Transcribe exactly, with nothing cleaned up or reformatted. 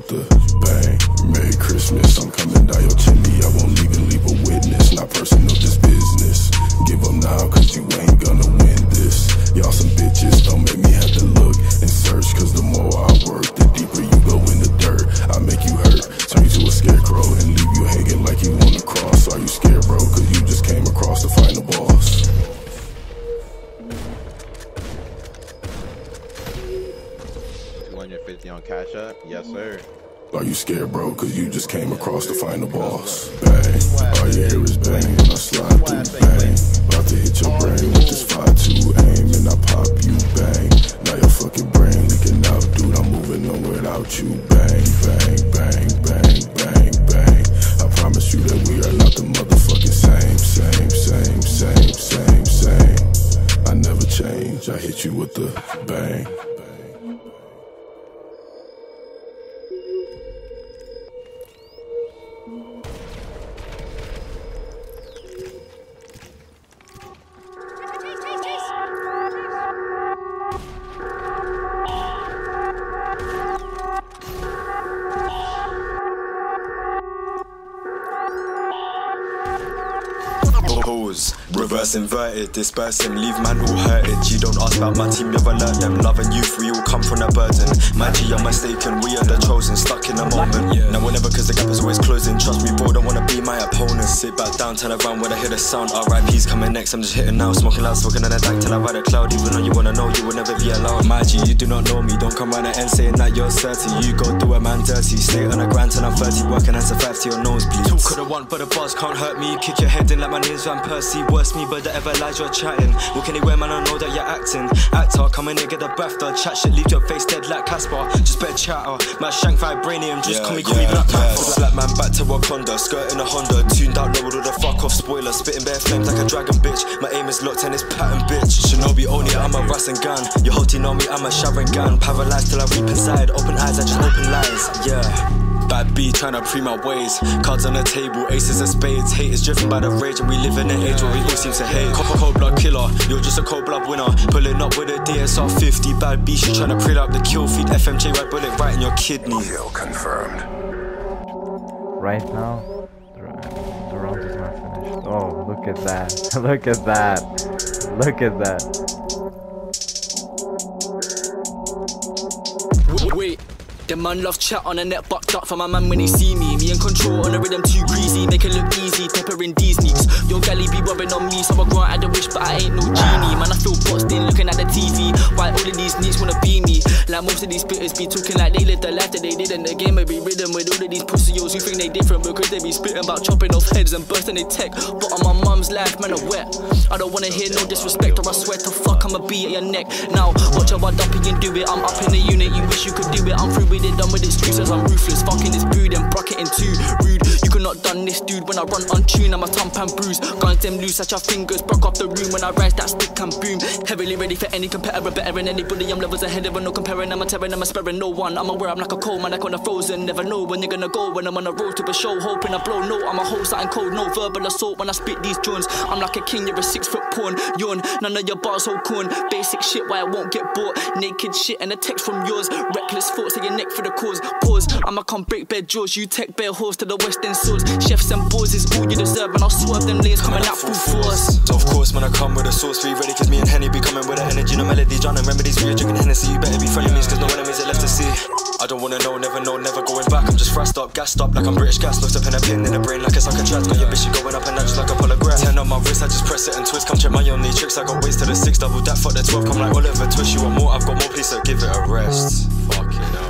with the bang. Merry Christmas, I'm coming down your chimney. I won't leave you, leave a witness. Not personal, this business. Give up now, cause you ain't gonna win this. Y'all some bitches, don't make me have to look and search. Cause the more I work, the deeper you go in the dirt. I make you hurt, turn you to a scarecrow and leave you hanging like you wanna cross. Are you scared, bro? Cause you just came across to find a boss. two fifty on Cash App? Yes, sir. Are you scared, bro? Cause you just came across to find a boss. Bang. All you hear is bang. And I slide through bang. About to hit your brain with this five two aim. And I pop you bang. Now your fucking brain leaking out, dude. I'm moving on without you. Bang, bang, bang, bang, bang, bang. I promise you that we are not the motherfucking same. Same, same, same, same, same. I never change. I hit you with the bang. Reverse inverted, disperse him, leave man all hurted. You don't ask about my team, never learnt them. Love and youth, we all come from that burden. My G, I'm mistaken, we are the chosen, stuck in the moment. Now or never, cause the gap is always closing. Trust me, bro, don't wanna be my opponent. Sit back down, turn around when I hear the sound. R I P's coming next, I'm just hitting now. Smoking loud, smoking on the back till I ride a cloud. Even though you wanna know, you will never be allowed. My G, you do not know me, don't come round the end saying that you're thirty. You go do a man dirty, stay on the grind till I'm thirty. Working as a five to your nosebleeds. Two coulda won, but the bars can't hurt me. Kick your head in like my name's Van Persie. Worse me, but the ever lies you're chatting. What can they wear, man? I know that you're acting. Actor, come in and get the BAFTA. Chat shit, leave your face dead like Casper. Just better chatter. My shank vibranium, just yeah, call me, call yeah, me Black Panther. Yeah. Black man back to Wakanda, skirt in a Honda. Tuned out low with all the fuck off spoiler. Spitting bare flames like a dragon, bitch. My aim is locked and it's pattern, bitch. Shinobi only, I'm a Rasengan. Your whole team know me, I'm a Sharingan. Paralyzed till I weep inside. Open eyes, I just open lies. Yeah. Bad B tryna pre my ways. Cards on the table, aces and spades. Hate is driven by the rage, and we live in an age where we all seem to hate. Cold blood killer, you're just a cold blood winner. Pulling up with a D S R fifty. Bad B, she tryna pre up the kill feed. F M J red bullet right in your kidney. Kill confirmed. Right now, the round is not finished. Oh, look at that! Look at that! Look at that! Wait. The man love chat on the net, bucked up for my man when they see me. Me in control on the rhythm, too greasy, make it look easy, peppering these sneaks. Yo, galley be rubbing on me, so I grant at the wish, but I ain't no genie. Man, I feel boxed in looking at the T V. Why all of these neeks wanna be me? Like most of these spitters be talking like they lived the life that they did in the game, I be ridden with all of these pussios who think they different because they be spitting about chopping off heads and bursting their tech. But on my mum's life, man, I'm wet. I don't wanna hear no disrespect, or I swear to fuck, I'ma be at your neck. Now, watch how I dump it and do it. I'm up in the unit, you wish you could do it. I'm through with it, done with excuses, I'm ruthless. Fucking this brood and bracket in two. Rude, you could not done this dude. When I run on tune, I'm a thump and bruise. Guns them loose at your fingers, broke off the room. When I rise, that stick and boom. Heavily ready for any competitor, better than anybody. I'm levels ahead of no comparing. I'm a terror, I'm a sparing no one. I'm aware I'm like a cold man, like on a frozen. Never know when you're gonna go. When I'm on a road to a show, hoping I blow. No, I'm a whole something cold, no verbal assault. When I spit these joints, I'm like a king, you're a six foot pawn. Yawn, none of your bars hold corn. Basic shit, why I won't get bought. Naked shit and a text from yours. Reckless thoughts in your neck for the cause. Pause, I'ma come break bare jaws. You take bare horse to the western swords. Chefs and boys is all you deserve, and I'll swerve them lanes coming out full force. So of course, man, I come with a source. Be ready, cause me and Henny be coming with the energy. No melodies, drowning remedies. We are drinking Hennessy. You better be friendly means, cause no enemies are left to see. I don't wanna know, never know, never going back. I'm just frassed up, gassed up like I'm British gas. Locked up in a pin in the brain like a sucker trap. Got your bitch, you going up and down just like a polygraph. Ten on my wrist, I just press it and twist. Come check my only tricks. I got ways to the six, double that, fuck the twelve. Come like Oliver Twist. You want more, I've got more, please, so give it a rest. Fuck it, no.